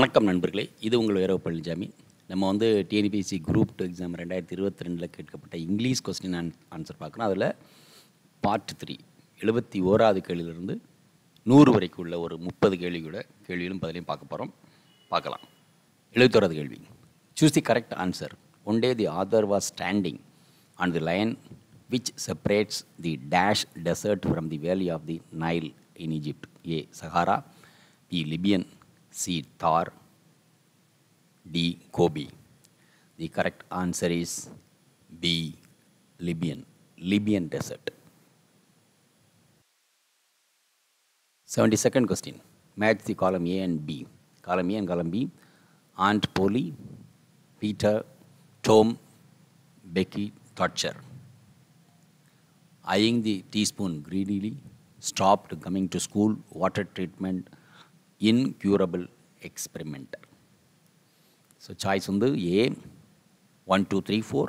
வணக்கம் நண்பர்களே, இது உங்கள் வேறோ பழனிசாமி. நம்ம வந்து டிஎன்பிஎஸ்சி குரூப் 2 எக்ஸாம் 2022 கேட்கப்பட்ட இங்கிலீஷ் கொஸ்டின் ஆன்சர் பார்க்குறோம். அதில் பார்ட் 3 71வது கேள்வியிலிருந்து 100 வரைக்கும் உள்ள ஒரு 30 கேள்விகளும் பதிலையும் பார்க்க போகிறோம். பார்க்கலாம். 71வது கேள்வி. Choose the correct answer. One day the author was standing on the line which separates the dash desert from the valley of the Nile in Egypt. A Sahara, B Libyan, C. Thar, D. Kobe. The correct answer is B. Libyan Desert. 72nd question. Match the column A and B. Column A and column B. Aunt Polly, Peter, Tom, Becky, Thatcher. Eyeing the teaspoon greedily, stopped coming to school, water treatment, incurable experimenter. So choice on the A, 1234,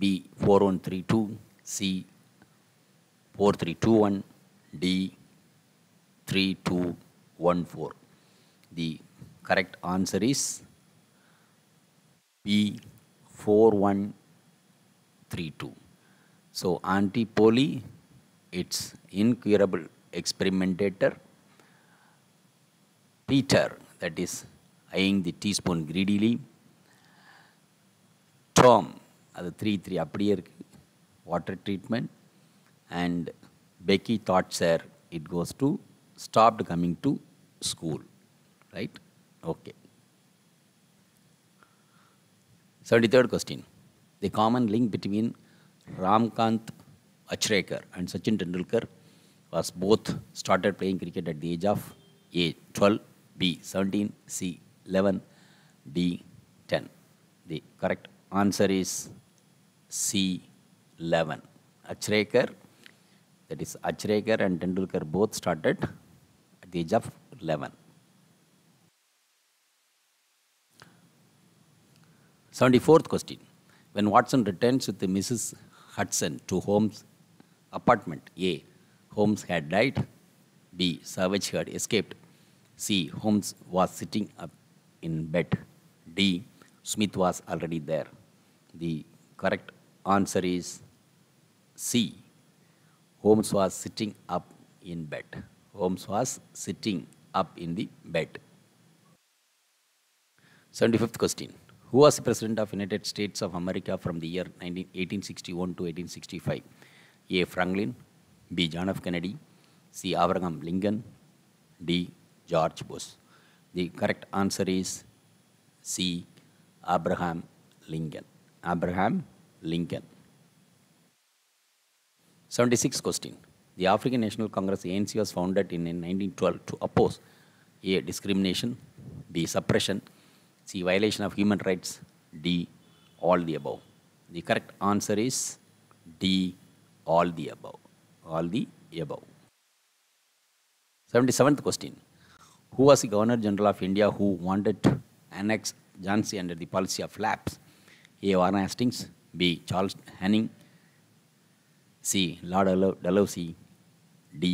B, 4132, C, 4321, D, 3214. The correct answer is B, 4132. So Auntie Polly, it's incurable experimentator. Peter, that is, eyeing the teaspoon greedily. Tom, the 3-3 appear, water treatment. And Becky Thatcher, it goes to stopped coming to school. Right? Okay. 73rd question. The common link between Ramkant Achrekar and Sachin Tendulkar was both started playing cricket at the age of A, 12. B, 17, C, 11, D, 10. The correct answer is C, 11. Achrekar, that is Achrekar and Tendulkar both started at the age of 11. 74th question. When Watson returns with Mrs. Hudson to Holmes' apartment, A, Holmes had died, B, Savage had escaped, C, Holmes was sitting up in bed, D, Smith was already there. The correct answer is C, Holmes was sitting up in bed. Holmes was sitting up in the bed. 75th question. Who was the President of United States of America from the year 1861 to 1865? A, Franklin, B, John F. Kennedy, C, Abraham Lincoln, D, George Bush. The correct answer is C, Abraham Lincoln. Abraham Lincoln. 76th question. The African National Congress, ANC, was founded in 1912 to oppose A, discrimination, B, suppression, C, violation of human rights, D, all the above. The correct answer is D, all the above. All the above. 77th question. Who was the Governor General of India who wanted to annex Jhansi under the policy of lapse? A, Warren Hastings, B, Charles Hanning, C, Lord Dalhousie, D,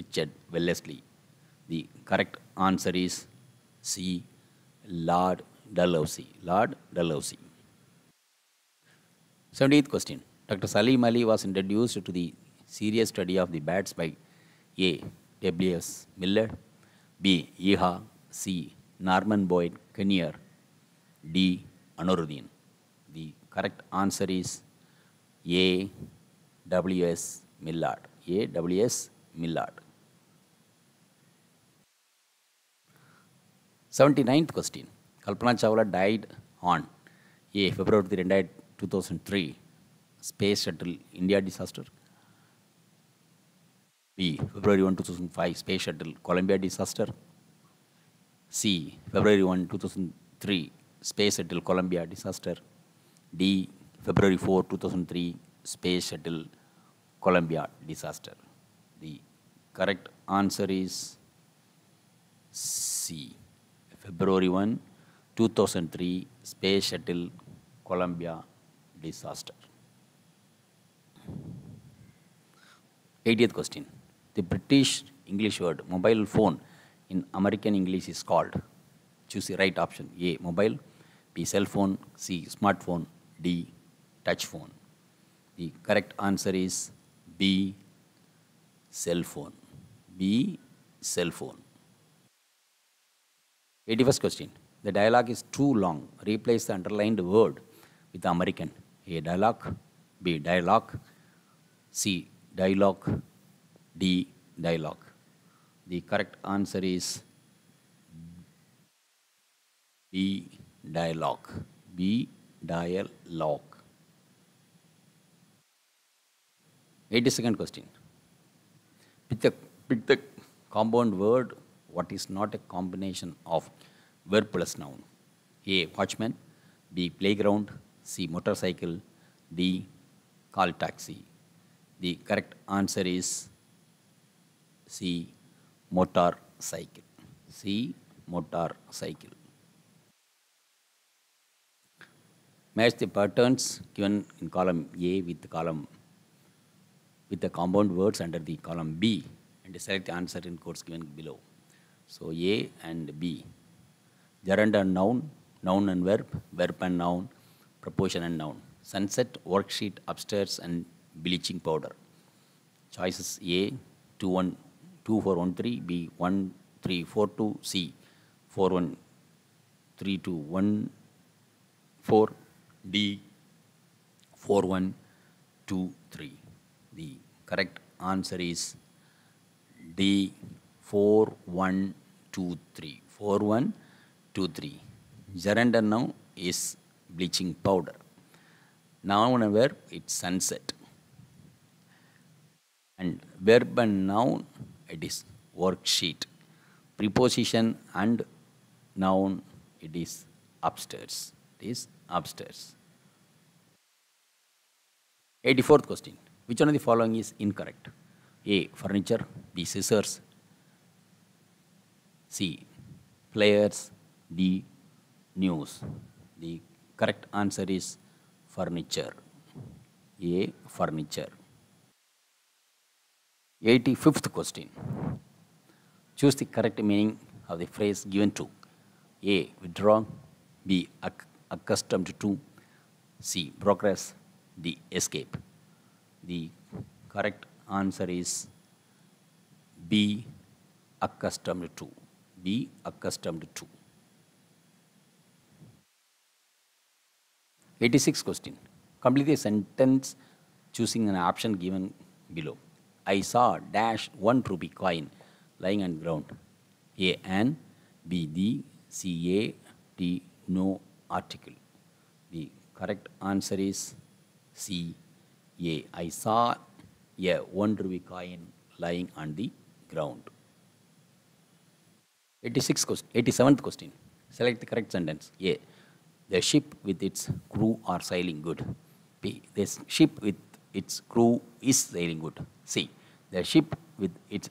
Richard Wellesley. The correct answer is C, Lord Dalhousie. Lord Dalhousie. 78th question. Dr. Sálim Ali was introduced to the serious study of the bats by A, W. S. Millard, B, Yeha, C, Norman Boyd Kinnear, D, Anuruddin. The correct answer is A, W. S. Millard. A, W. S. Millard. 79th question. Kalpana Chawla died on A, February 2003, Space Shuttle India disaster, B, February 1, 2005, Space Shuttle Columbia disaster, C, February 1, 2003, Space Shuttle Columbia disaster, D, February 4, 2003, Space Shuttle Columbia disaster. The correct answer is C, February 1, 2003, Space Shuttle Columbia disaster. 80th question. The British English word mobile phone in American English is called Choose the right option. A, mobile. B, cell phone. C, smartphone. D, touch phone. The correct answer is B, cell phone. B, cell phone. 81st question. The dialogue is too long. Replace the underlined word with the American. A, dialogue. B, dialogue. C, dialogue. D, dialogue. The correct answer is B, dialogue. B, dialogue. 82nd question. Pick the compound word. What is not a combination of verb plus noun? A, watchman. B, playground. C, motorcycle. D, call taxi. The correct answer is C, motorcycle. C, motorcycle. Match the patterns given in column A with the compound words under the column B and select the answer in quotes given below. So A and B. Gerund and noun, noun and verb and noun, proposition and noun. Sunset, worksheet, upstairs, and bleaching powder. Choices A, 2, 1, 2, 4, 1, 3, B, 1, 3, 4, 2, C, 4, 1, 3, 2, 1, 4, D, 4, 1, 2, 3. The correct answer is D, 4, 1, 2, 3. 4, 1, 2, 3. Gerund noun is bleaching powder. Noun and verb, it's sunset. And verb and noun, it is worksheet. Preposition and noun, it is upstairs. It is upstairs. 84th question. Which one of the following is incorrect? A, furniture. B, scissors. C, players. D, news. The correct answer is furniture. A, furniture. 85th question. Choose the correct meaning of the phrase given to. A, withdraw. B, accustomed to. C, progress. D, escape. The correct answer is B, accustomed to. B, accustomed to. 86th question. Complete the sentence choosing an option given below. I saw dash 1 rupee coin lying on the ground. A, an. B, the. C, a. D, no article. The correct answer is C, a. I saw a 1 rupee coin lying on the ground. 87th question. Select the correct sentence. A, the ship with its crew are sailing good. B, the ship with its crew is sailing good. C, the ship with its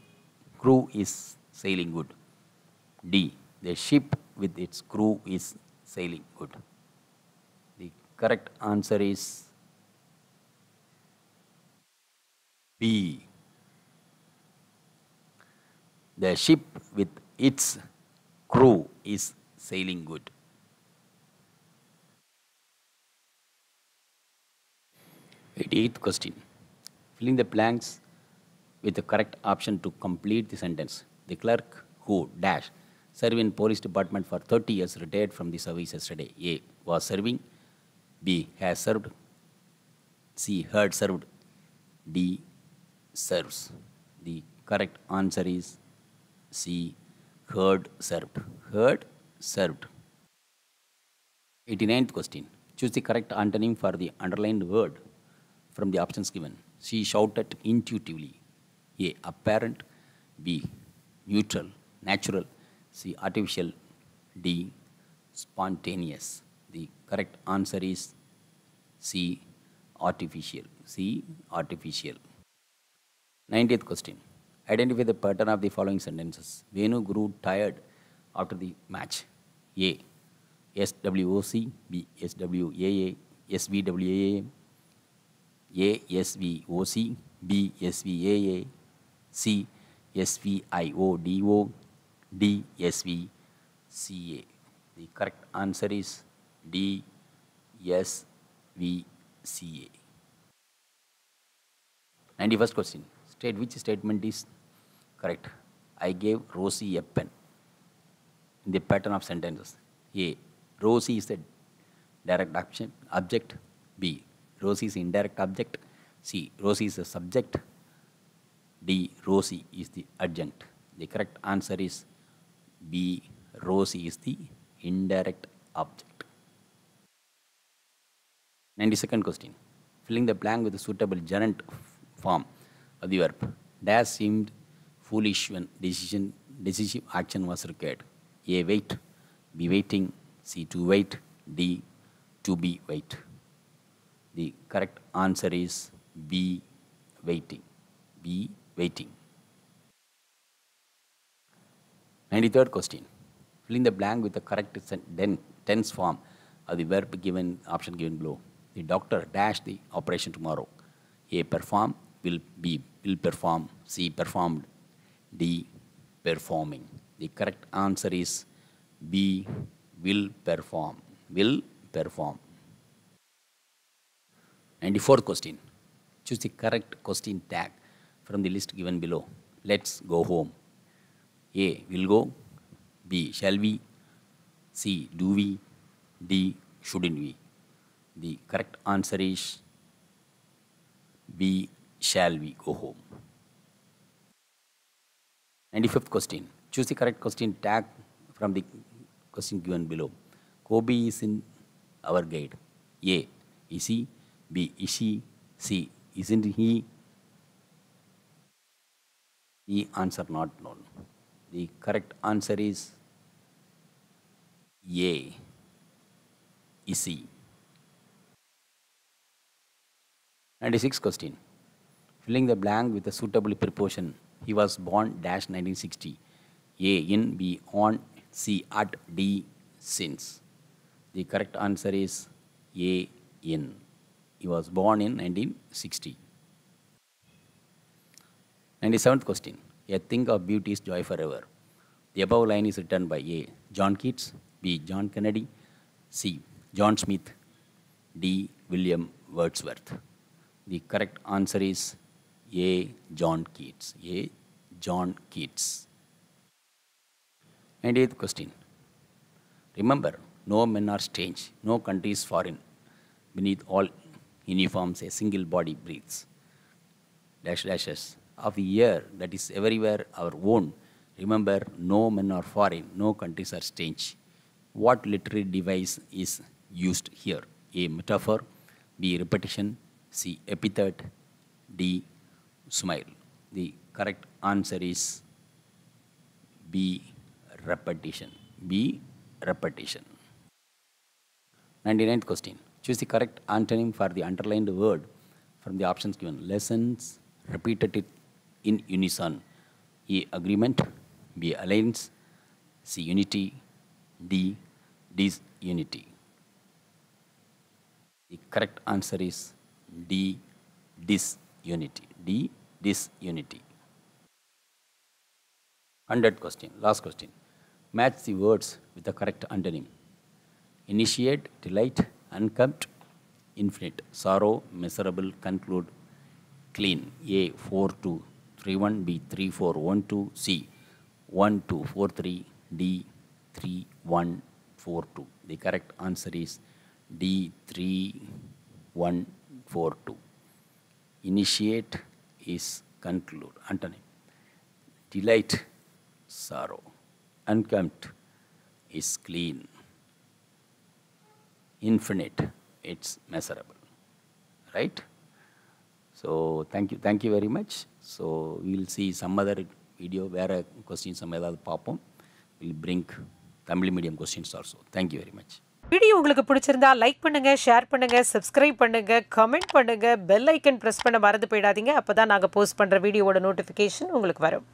crew is sailing good. D, the ship with its crew is sailing good. The correct answer is B, the ship with its crew is sailing good. 88th question. Filling the blanks with the correct option to complete the sentence. The clerk who dash served in police department for 30 years retired from the service yesterday. A, was serving. B, has served. C, had served. D, serves. The correct answer is C, had served. Had served. 89th question. Choose the correct antonym for the underlined word from the options given. She shouted intuitively. A, apparent. B, neutral, natural. C, artificial. D, spontaneous. The correct answer is C, artificial. C, artificial. 90th question. Identify the pattern of the following sentences. Venu grew tired after the match. A, SWOC. B, SWAA. SVWAA. A, SVOC. B, SVAA. C, SVIODO. D, SVCA. The correct answer is D. S. V. C. A. 91st question. State which statement is correct? I gave Rosie a pen. In the pattern of sentences. A. Rosie is the direct object. B. Rosie is indirect object. C. Rosie is the subject. D. Rosie is the adjunct. The correct answer is B. Rosie is the indirect object. 92nd question. Filling the blank with a suitable gerund form of the verb. Dash seemed foolish when decisive action was required. A. Wait. B. Waiting. C. To wait. D. To be wait. The correct answer is B. Waiting. B. Waiting. 93rd question. Fill in the blank with the correct tense form of the verb given, option given below. The doctor dash the operation tomorrow. A. Perform. B. Will perform. C. Performed. D. Performing. The correct answer is B. Will perform. Will perform. 94th question. Choose the correct question tag from the list given below. Let's go home. A. Will go. B. Shall we. C. Do we. D. Shouldn't we. The correct answer is B. Shall we go home. 95th question. Choose the correct question tag from the question given below. Kobe is in our guide. A. Is he. B. Is she. C. Isn't he. The answer not known. The correct answer is A. Is he. 96th question. Filling the blank with a suitable preposition. He was born dash 1960. A. In. B. On. C. At. D. Since. The correct answer is A. In. He was born in 1960. 97th question. A thing of beauty is joy forever. The above line is written by A. John Keats. B. John Kennedy. C. John Smith. D. William Wordsworth. The correct answer is A. John Keats. A. John Keats. 98th question. Remember, no men are strange, no country is foreign. Beneath all uniforms, a single body breathes. Dash dashes. Of the year that is everywhere our own. Remember, no men are foreign, no countries are strange. What literary device is used here? A. Metaphor. B. Repetition. C. Epithet. D. Smile. The correct answer is B. Repetition. B. Repetition. 99th question. Choose the correct antonym for the underlined word from the options given. Lessons. Repeated it in unison. A. Agreement. B. Alliance. C. Unity. D. Disunity. The correct answer is D. Disunity. D. Disunity. 100th question. Last question. Match the words with the correct antonym. Initiate, delight, unkempt, infinite, sorrow, miserable, conclude, clean. A. 4231. B. 3412. C. 1243. D. 3142. The correct answer is D. 3142. Initiate is conclude. Antonym. Delight, sorrow. Unkempt is clean. Infinite, it's miserable. Right? So, thank you very much. So, we will see some other video where questions pop up. We will bring Tamil medium questions also. Thank you very much. Video உங்களுக்கு பிடிச்சிருந்தா like பண்ணுங்க, share பண்ணுங்க, subscribe பண்ணுங்க, comment பண்ணுங்க, bell icon press பண்ண மறந்து போய்டாதீங்க. அப்பதான் நாங்க போஸ்ட் பண்ற வீடியோவோட நோட்டிஃபிகேஷன் உங்களுக்கு வரும்.